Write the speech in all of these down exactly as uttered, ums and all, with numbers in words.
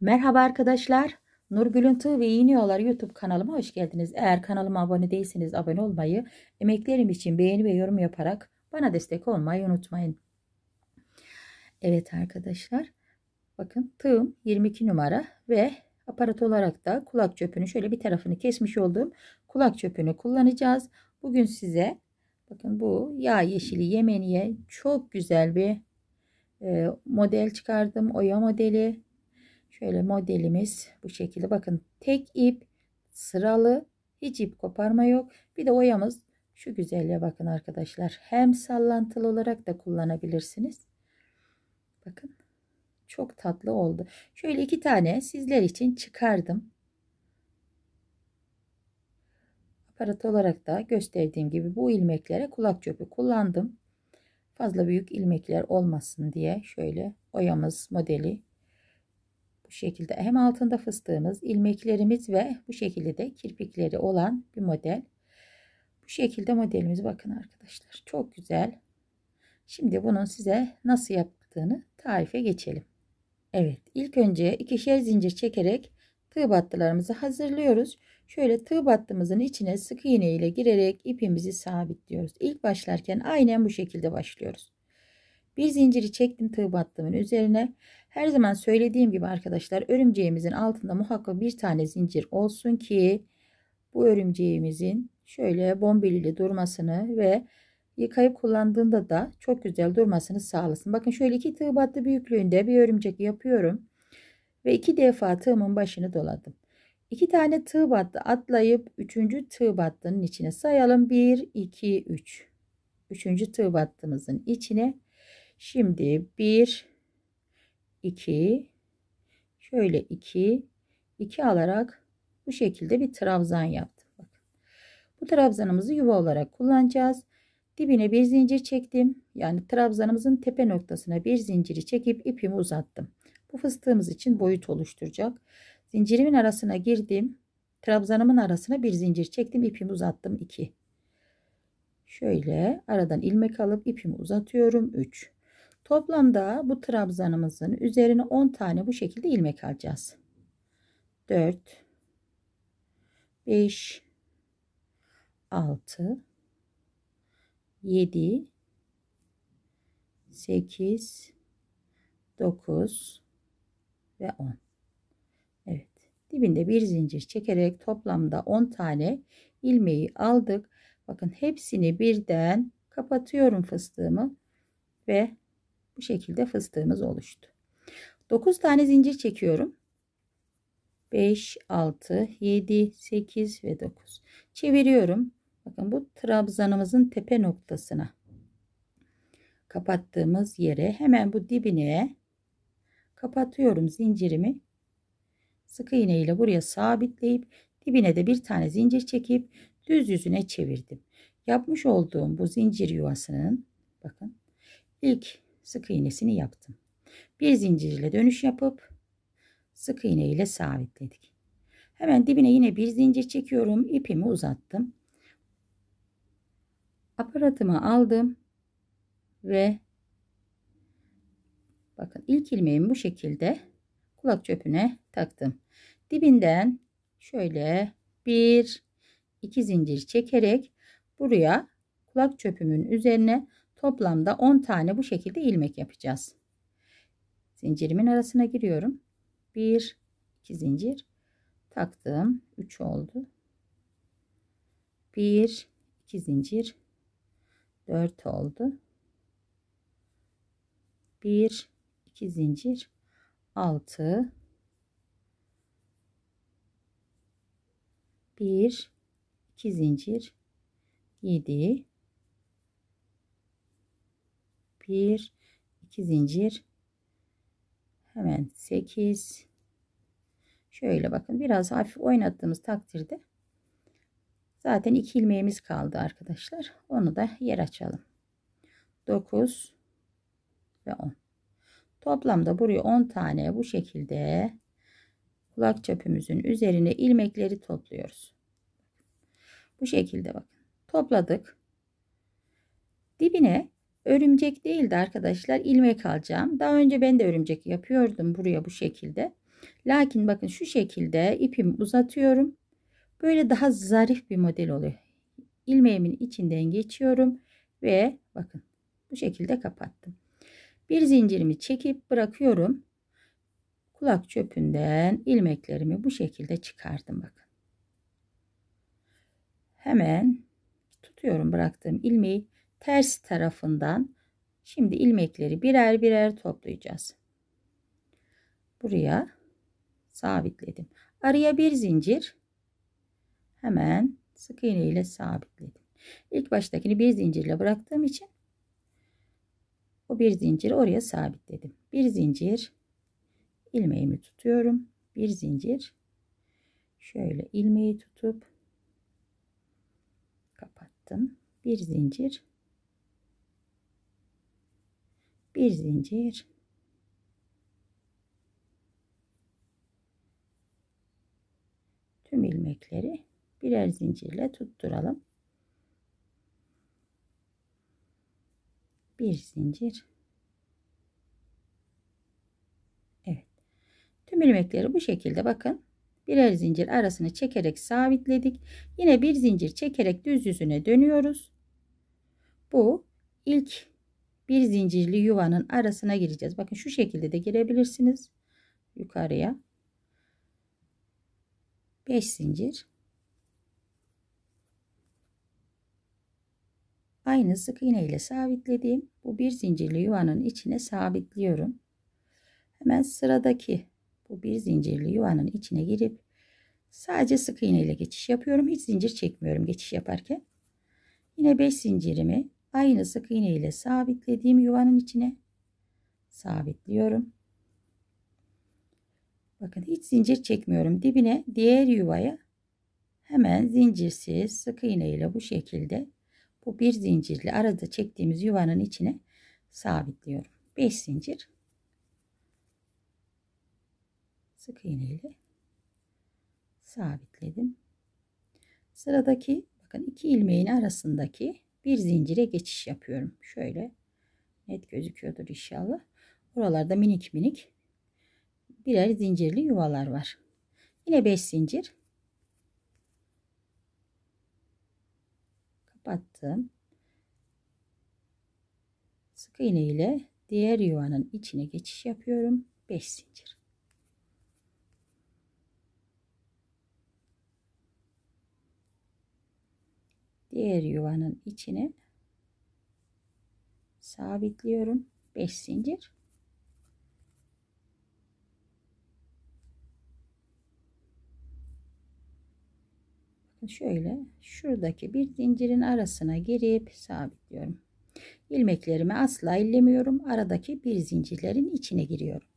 Merhaba arkadaşlar, Nurgül'ün tığ ve iğne oyaları YouTube kanalıma hoş geldiniz. Eğer kanalıma abone değilseniz abone olmayı, emeklerim için beğeni ve yorum yaparak bana destek olmayı unutmayın. Evet arkadaşlar, bakın tığım yirmi iki numara ve aparat olarak da kulak çöpünü, şöyle bir tarafını kesmiş olduğum kulak çöpünü kullanacağız. Bugün size bakın bu yağ yeşili Yemeniye çok güzel bir e, model çıkardım, oya modeli. Şöyle modelimiz bu şekilde. Bakın tek ip, sıralı, hiç ip koparma yok. Bir de oyamız şu güzelliğe bakın arkadaşlar. Hem sallantılı olarak da kullanabilirsiniz. Bakın çok tatlı oldu. Şöyle iki tane sizler için çıkardım. Aparat olarak da gösterdiğim gibi bu ilmeklere kulak çöpü kullandım. Fazla büyük ilmekler olmasın diye şöyle oyamız modeli. Bu şekilde hem altında fıstığımız, ilmeklerimiz ve bu şekilde de kirpikleri olan bir model. Bu şekilde modelimiz bakın arkadaşlar. Çok güzel. Şimdi bunun size nasıl yaptığını tarife geçelim. Evet, ilk önce ikişer zincir çekerek tığ battılarımızı hazırlıyoruz. Şöyle tığ battımızın içine sık iğne ile girerek ipimizi sabitliyoruz. İlk başlarken aynen bu şekilde başlıyoruz. Bir zinciri çektim tığ battımın üzerine. Her zaman söylediğim gibi arkadaşlar, örümceğimizin altında muhakkak bir tane zincir olsun ki bu örümceğimizin şöyle bombeliyle durmasını ve yıkayıp kullandığında da çok güzel durmasını sağlasın. Bakın şöyle iki tığ battı büyüklüğünde bir örümcek yapıyorum ve iki defa tığımın başını doladım. İki tane tığ battı atlayıp üçüncü tığ battının içine sayalım. Bir, iki, üç. Üçüncü tığ battımızın içine. Şimdi bir, iki, şöyle iki, iki alarak bu şekilde bir trabzan yaptım. Bakın. Bu trabzanımızı yuva olarak kullanacağız. Dibine bir zincir çektim. Yani trabzanımızın tepe noktasına bir zinciri çekip ipimi uzattım. Bu fıstığımız için boyut oluşturacak. Zincirimin arasına girdim. Trabzanımın arasına bir zincir çektim. İpimi uzattım. iki. Şöyle aradan ilmek alıp ipimi uzatıyorum. üç. Toplamda bu trabzanımızın üzerine on tane bu şekilde ilmek alacağız. dört, beş, altı, yedi, sekiz, dokuz ve on. Evet, dibinde bir zincir çekerek toplamda on tane ilmeği aldık. Bakın hepsini birden kapatıyorum fıstığımı ve bu şekilde fıstığımız oluştu. dokuz tane zincir çekiyorum. beş, altı, yedi, sekiz ve dokuz. Çeviriyorum. Bakın bu trabzanımızın tepe noktasına, kapattığımız yere, hemen bu dibine kapatıyorum zincirimi. Sık iğne ile buraya sabitleyip dibine de bir tane zincir çekip düz yüzüne çevirdim. Yapmış olduğum bu zincir yuvasının bakın ilk sık iğnesini yaptım. Bir zincirle dönüş yapıp sık iğne ile sabitledik. Hemen dibine yine bir zincir çekiyorum. İpimi uzattım. Aparatımı aldım ve bakın ilk ilmeğimi bu şekilde kulak çöpüne taktım. Dibinden şöyle bir iki zincir çekerek buraya kulak çöpümün üzerine toplamda on tane bu şekilde ilmek yapacağız. Zincirimin arasına giriyorum. bir, iki zincir taktım. üç oldu. bir, iki zincir. dört oldu. bir, iki zincir. altı. bir, iki zincir. yedi. bir, iki zincir, hemen sekiz. Şöyle bakın biraz hafif oynattığımız takdirde zaten iki ilmeğimiz kaldı arkadaşlar, onu da yer açalım. dokuz ve on. Toplamda buraya on tane bu şekilde kulak çöpümüzün üzerine ilmekleri topluyoruz. Bu şekilde bakın topladık. Dibine örümcek değildi arkadaşlar, ilmek alacağım. Daha önce ben de örümcek yapıyordum buraya bu şekilde. Lakin bakın şu şekilde ipimi uzatıyorum. Böyle daha zarif bir model oluyor. İlmeğimin içinden geçiyorum ve bakın bu şekilde kapattım. Bir zincirimi çekip bırakıyorum. Kulak çöpünden ilmeklerimi bu şekilde çıkardım bakın. Hemen tutuyorum bıraktığım ilmeği, ters tarafından şimdi ilmekleri birer birer toplayacağız. Buraya sabitledim. Araya bir zincir, hemen sık iğne ile sabitledim. İlk baştakini bir zincirle bıraktığım için o bir zinciri oraya sabitledim. Bir zincir, ilmeğimi tutuyorum. Bir zincir, şöyle ilmeği tutup kapattım. Bir zincir, bir zincir, tüm ilmekleri birer zincirle tutturalım. Bir zincir. Evet, tüm ilmekleri bu şekilde bakın birer zincir arasını çekerek sabitledik. Yine bir zincir çekerek düz yüzüne dönüyoruz. Bu ilk bir zincirli yuvanın arasına gireceğiz. Bakın şu şekilde de girebilirsiniz yukarıya. beş zincir. Aynı sık iğne ile sabitlediğim bu bir zincirli yuvanın içine sabitliyorum. Hemen sıradaki bu bir zincirli yuvanın içine girip sadece sık iğne ile geçiş yapıyorum. Hiç zincir çekmiyorum geçiş yaparken. Yine beş zincirimi aynı sık iğne ile sabitlediğim yuvanın içine sabitliyorum. Bakın hiç zincir çekmiyorum. Dibine, diğer yuvaya hemen zincirsiz sık iğne ile bu şekilde bu bir zincirli arada çektiğimiz yuvanın içine sabitliyorum. beş zincir. Sık iğne ile sabitledim. Sıradaki bakın iki ilmeğin arasındaki bir zincire geçiş yapıyorum. Şöyle net gözüküyordur inşallah. Buralarda minik minik birer zincirli yuvalar var. Yine beş zincir. Kapattım. Sık iğne ile diğer yuvanın içine geçiş yapıyorum. beş zincir. Diğer yuvanın içine sabitliyorum. beş zincir. Şöyle şuradaki bir zincirin arasına girip sabitliyorum. İlmeklerimi asla ellemiyorum. Aradaki bir zincirlerin içine giriyorum.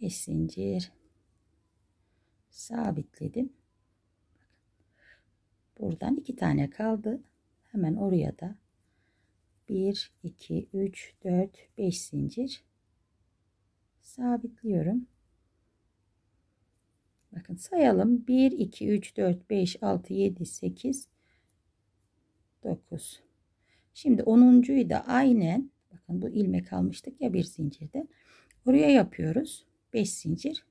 beş zincir. Sabitledim. Buradan iki tane kaldı. Hemen oraya da bir, iki, üç, dört, beş zincir sabitliyorum. Bakın sayalım. bir, iki, üç, dört, beş, altı, yedi, sekiz, dokuz. Şimdi onuncuyu da aynen bakın bu ilmek almıştık ya bir zincirde. Oraya yapıyoruz. beş zincir.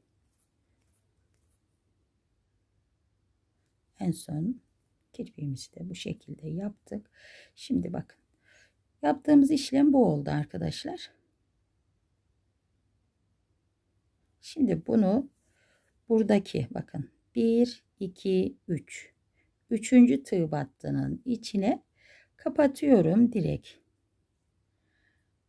En son kirpiğimizi de bu şekilde yaptık. Şimdi bakın yaptığımız işlem bu oldu arkadaşlar. Şimdi bunu buradaki bakın bir, iki, üç, üçüncü tığ battının içine kapatıyorum direkt.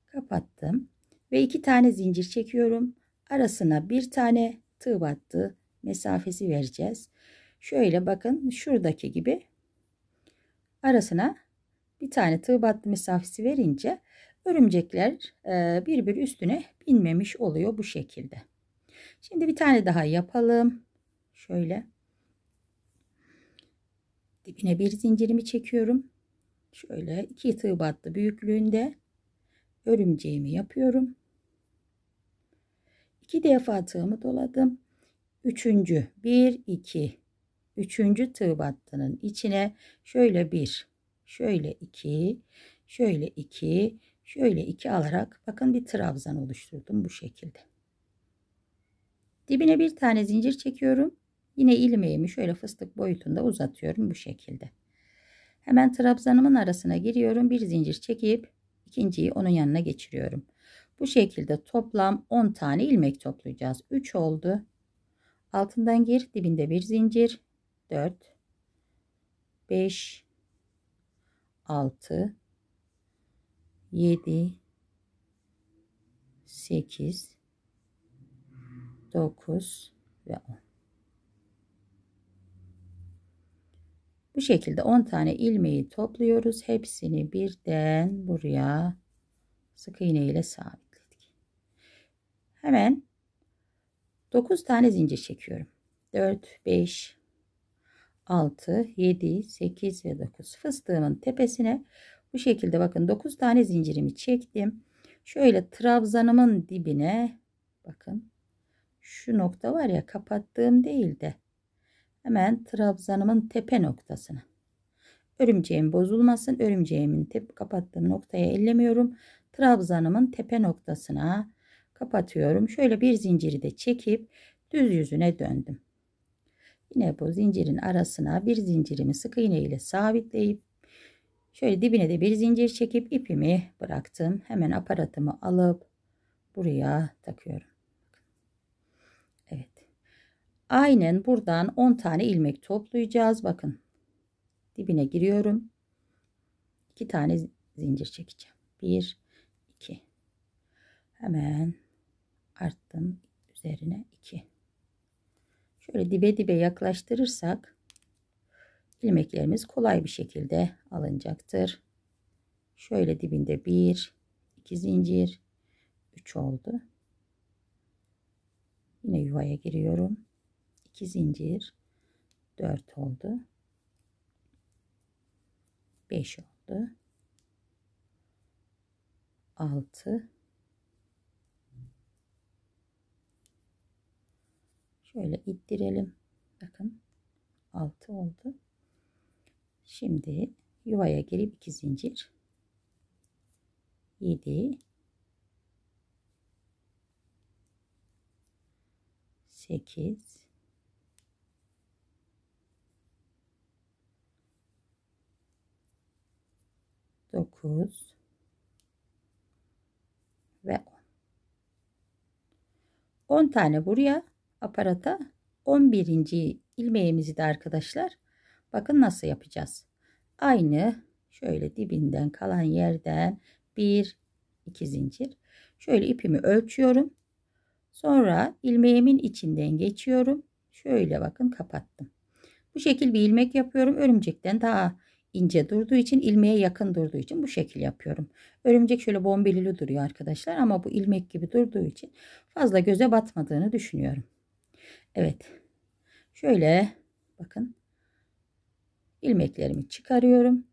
Kapattım ve iki tane zincir çekiyorum. Arasına bir tane tığ battı mesafesi vereceğiz. Şöyle bakın şuradaki gibi arasına bir tane tığ battı mesafesi verince örümcekler birbiri üstüne binmemiş oluyor bu şekilde. Şimdi bir tane daha yapalım. Şöyle dibine bir zincirimi çekiyorum. Şöyle iki tığ battı büyüklüğünde örümceğimi yapıyorum. İki defa tığımı doladım. Üçüncü bir iki. Üçüncü tığ battının içine şöyle bir, şöyle iki, şöyle iki, şöyle iki alarak bakın bir trabzan oluşturdum bu şekilde. Dibine bir tane zincir çekiyorum. Yine ilmeğimi şöyle fıstık boyutunda uzatıyorum bu şekilde. Hemen trabzanımın arasına giriyorum. Bir zincir çekip ikinciyi onun yanına geçiriyorum. Bu şekilde toplam on tane ilmek toplayacağız. üç oldu. Altından gir, dibinde bir zincir. dört, beş, altı, yedi, sekiz, dokuz ve on. Bu şekilde on tane ilmeği topluyoruz. Hepsini birden buraya sık iğne ile sabitledik. Hemen dokuz tane zincir çekiyorum. dört, beş, altı, yedi, sekiz ve dokuz. Fıstığımın tepesine bu şekilde bakın dokuz tane zincirimi çektim. Şöyle trabzanımın dibine bakın. Şu nokta var ya, kapattığım değil de hemen trabzanımın tepe noktasına. Örümceğim bozulmasın. Örümceğimin tep kapattığım noktaya ellemiyorum. Trabzanımın tepe noktasına kapatıyorum. Şöyle bir zinciri de çekip düz yüzüne döndüm. Yine bu zincirin arasına bir zincirimi sık iğne ile sabitleyip şöyle dibine de bir zincir çekip ipimi bıraktım. Hemen aparatımı alıp buraya takıyorum. Evet. Aynen buradan on tane ilmek toplayacağız. Bakın. Dibine giriyorum. iki tane zincir çekeceğim. bir, iki. Hemen arttım üzerine iki. Şöyle dibe dibe yaklaştırırsak ilmeklerimiz kolay bir şekilde alınacaktır. Şöyle dibinde bir, iki zincir, üç oldu. Yine yuvaya giriyorum. iki zincir, dört oldu. beş oldu. altı. Şöyle ittirelim. Bakın altı oldu. Şimdi yuvaya girip iki zincir. yedi, sekiz, dokuz ve on. on tane buraya aparata, on birinci ilmeğimizi de arkadaşlar bakın nasıl yapacağız. Aynı şöyle dibinden kalan yerden bir, iki zincir. Şöyle ipimi ölçüyorum. Sonra ilmeğimin içinden geçiyorum. Şöyle bakın kapattım. Bu şekil bir ilmek yapıyorum. Örümcekten daha ince durduğu için, ilmeğe yakın durduğu için bu şekil yapıyorum. Örümcek şöyle bombelili duruyor arkadaşlar ama bu ilmek gibi durduğu için fazla göze batmadığını düşünüyorum. Evet. Şöyle bakın. İlmeklerimi çıkarıyorum.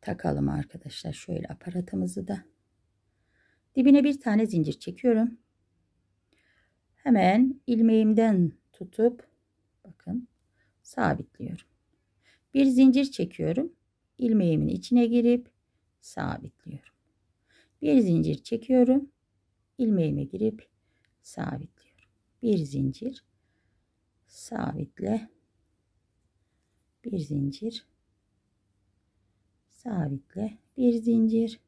Takalım arkadaşlar şöyle aparatımızı da. Dibine bir tane zincir çekiyorum. Hemen ilmeğimden tutup bakın sabitliyorum. Bir zincir çekiyorum. İlmeğimin içine girip sabitliyorum. Bir zincir çekiyorum. İlmeğime girip sabitliyorum. Bir zincir sabitle. Bir zincir sabitle. Bir zincir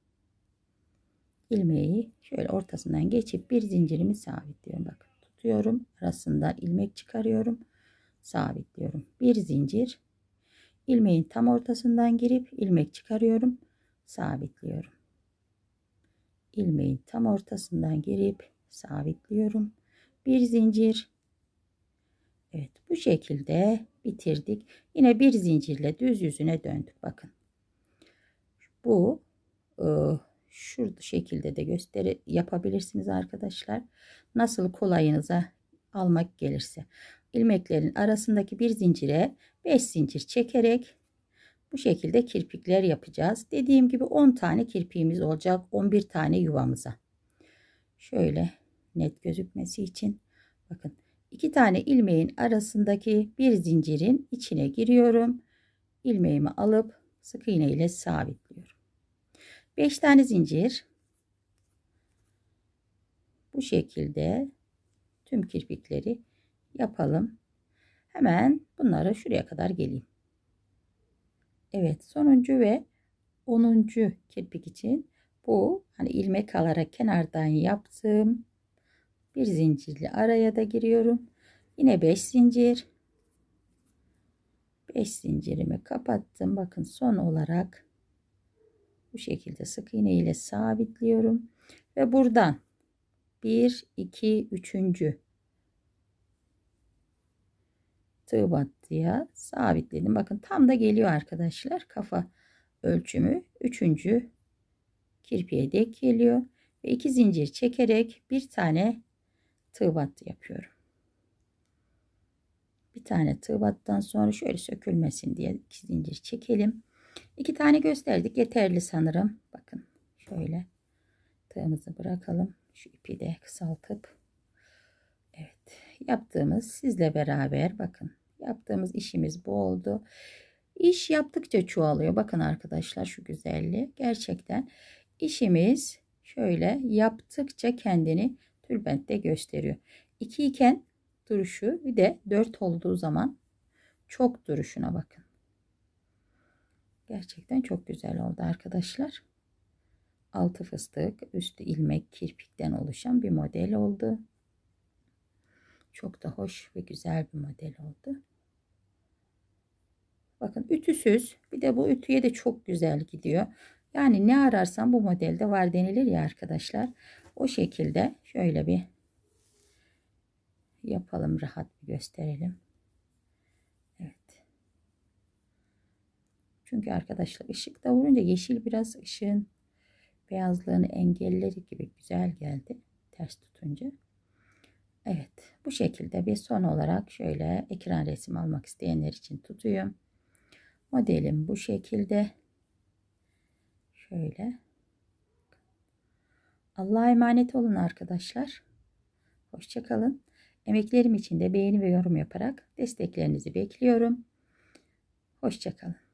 ilmeği şöyle ortasından geçip bir zincirimi sabitliyorum. Bakın tutuyorum. Arasında ilmek çıkarıyorum. Sabitliyorum. Bir zincir ilmeğin tam ortasından girip ilmek çıkarıyorum. Sabitliyorum. İlmeğin tam ortasından girip sabitliyorum. Bir zincir. Evet, bu şekilde bitirdik. Yine bir zincirle düz yüzüne döndük. Bakın. Bu ıı, şu şekilde de gösteri yapabilirsiniz arkadaşlar. Nasıl kolayınıza almak gelirse. İlmeklerin arasındaki bir zincire beş zincir çekerek bu şekilde kirpikler yapacağız. Dediğim gibi on tane kirpiğimiz olacak. on bir tane yuvamıza. Şöyle net gözükmesi için bakın. iki tane ilmeğin arasındaki bir zincirin içine giriyorum. İlmeğimi alıp sık iğne ile sabitliyorum. beş tane zincir bu şekilde tüm kirpikleri yapalım. Hemen bunlara şuraya kadar geleyim. Evet, sonuncu ve onuncu kirpik için bu hani ilmek alarak kenardan yaptım. Bir zincirli araya da giriyorum. Yine beş zincir. beş zincirimi kapattım. Bakın son olarak bu şekilde sık iğne ile sabitliyorum ve buradan bir iki üç. tığ battıya sabitledim. Bakın tam da geliyor arkadaşlar. Kafa ölçümü üçüncü kirpiğe dek geliyor ve iki zincir çekerek bir tane tığ battı yapıyorum. Bir tane tığ battıdan sonra şöyle sökülmesin diye iki zincir çekelim. İki tane gösterdik, yeterli sanırım. Bakın şöyle tığımızı bırakalım. Şu ipi de kısaltıp, evet, yaptığımız sizle beraber bakın yaptığımız işimiz bu oldu. İş yaptıkça çoğalıyor. Bakın arkadaşlar şu güzelliği. Gerçekten işimiz şöyle yaptıkça kendini tülbentte gösteriyor. iki iken duruşu, bir de dört olduğu zaman çok duruşuna bakın. Gerçekten çok güzel oldu arkadaşlar. Altı fıstık, üstü ilmek, kirpikten oluşan bir model oldu. Çok da hoş ve güzel bir model oldu. Bakın ütüsüz, bir de bu ütüye de çok güzel gidiyor. Yani ne ararsan bu modelde var denilir ya arkadaşlar. O şekilde şöyle bir yapalım, rahat bir gösterelim. Evet. Çünkü arkadaşlar ışık da vurunca yeşil biraz ışığın beyazlığını engelleri gibi güzel geldi ters tutunca. Evet, bu şekilde bir son olarak şöyle ekran resmi almak isteyenler için tutuyorum. Modelim bu şekilde. Şöyle. Allah'a emanet olun arkadaşlar. Hoşça kalın. Emeklerim için de beğeni ve yorum yaparak desteklerinizi bekliyorum. Hoşça kalın.